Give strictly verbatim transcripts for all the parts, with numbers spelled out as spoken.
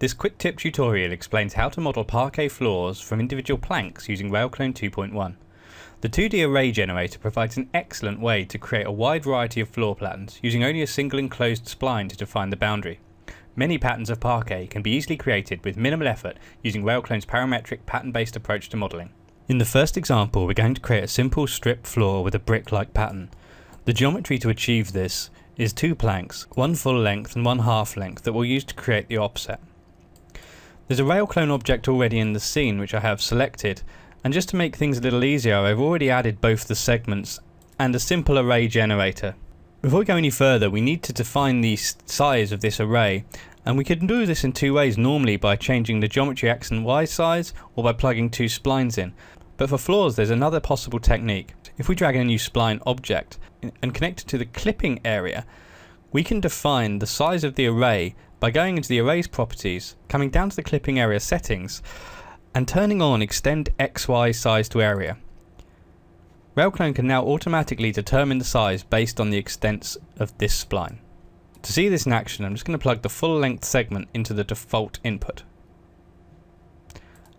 This quick tip tutorial explains how to model parquet floors from individual planks using RailClone two point one. The two D Array Generator provides an excellent way to create a wide variety of floor plans using only a single enclosed spline to define the boundary. Many patterns of parquet can be easily created with minimal effort using RailClone's parametric pattern-based approach to modeling. In the first example, we're going to create a simple strip floor with a brick-like pattern. The geometry to achieve this is two planks, one full length and one half length, that we'll use to create the offset. There's a RailClone object already in the scene which I have selected, and just to make things a little easier I've already added both the segments and a simple array generator. Before we go any further, we need to define the size of this array, and we can do this in two ways normally, by changing the geometry X and Y size or by plugging two splines in. But for floors there's another possible technique. If we drag in a new spline object and connect it to the clipping area, we can define the size of the array by going into the Arrays properties, coming down to the Clipping Area settings, and turning on Extend X Y Size to Area. RailClone can now automatically determine the size based on the extents of this spline. To see this in action, I'm just going to plug the full length segment into the default input,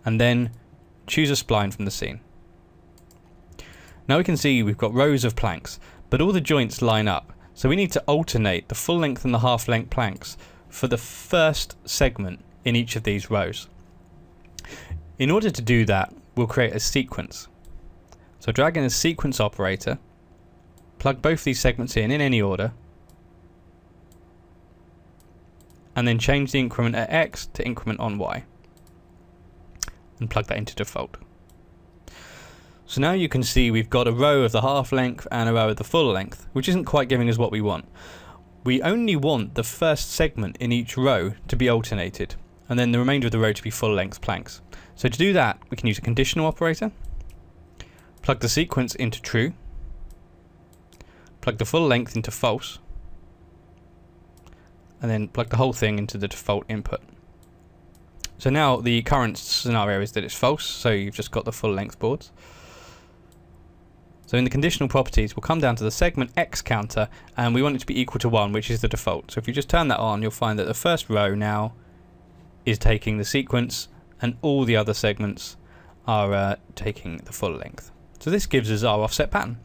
and then choose a spline from the scene. Now we can see we've got rows of planks, but all the joints line up, so we need to alternate the full length and the half length planks for the first segment in each of these rows. In order to do that, we'll create a sequence. So drag in a sequence operator, plug both these segments in in any order, and then change the increment at X to increment on Y, and plug that into default. So now you can see we've got a row of the half length and a row of the full length, which isn't quite giving us what we want. We only want the first segment in each row to be alternated, and then the remainder of the row to be full length planks. So to do that, we can use a conditional operator, plug the sequence into true, plug the full length into false, and then plug the whole thing into the default input. So now the current scenario is that it's false, so you've just got the full length boards. So in the conditional properties, we'll come down to the segment X counter, and we want it to be equal to one, which is the default. So if you just turn that on, you'll find that the first row now is taking the sequence, and all the other segments are uh, taking the full length. So this gives us our offset pattern.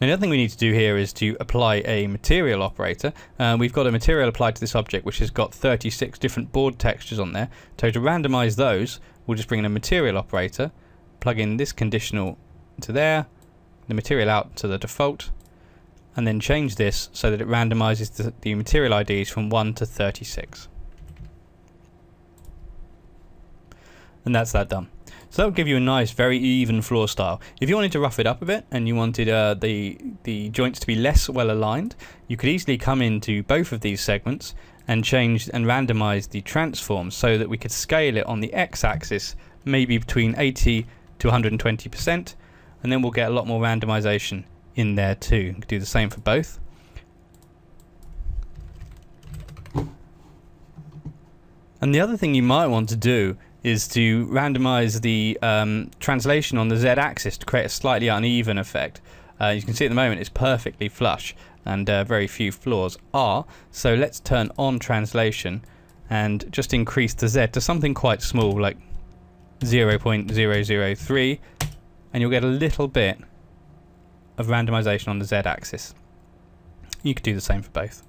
Now the other thing we need to do here is to apply a material operator. Uh, we've got a material applied to this object which has got thirty-six different board textures on there. So to randomize those, we'll just bring in a material operator, plug in this conditional to there, the material out to the default, and then change this so that it randomizes the, the material I Ds from one to thirty-six. And that's that done. So that will give you a nice, very even floor style. If you wanted to rough it up a bit and you wanted uh, the, the joints to be less well aligned, you could easily come into both of these segments and change and randomize the transform so that we could scale it on the x-axis maybe between eighty to one hundred twenty percent, and then we'll get a lot more randomization in there too. Do the same for both. And the other thing you might want to do is to randomize the um, translation on the z-axis to create a slightly uneven effect. Uh, you can see at the moment it's perfectly flush, and uh, very few floors are. So let's turn on translation and just increase the z to something quite small, like zero point zero zero three. And you'll get a little bit of randomization on the z-axis. You could do the same for both.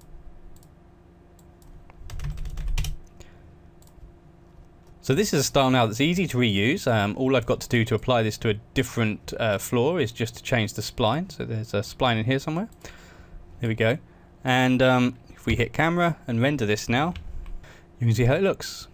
So this is a style now that's easy to reuse. Um, all I've got to do to apply this to a different uh, floor is just to change the spline. So there's a spline in here somewhere. There we go. And um, if we hit camera and render this now, you can see how it looks.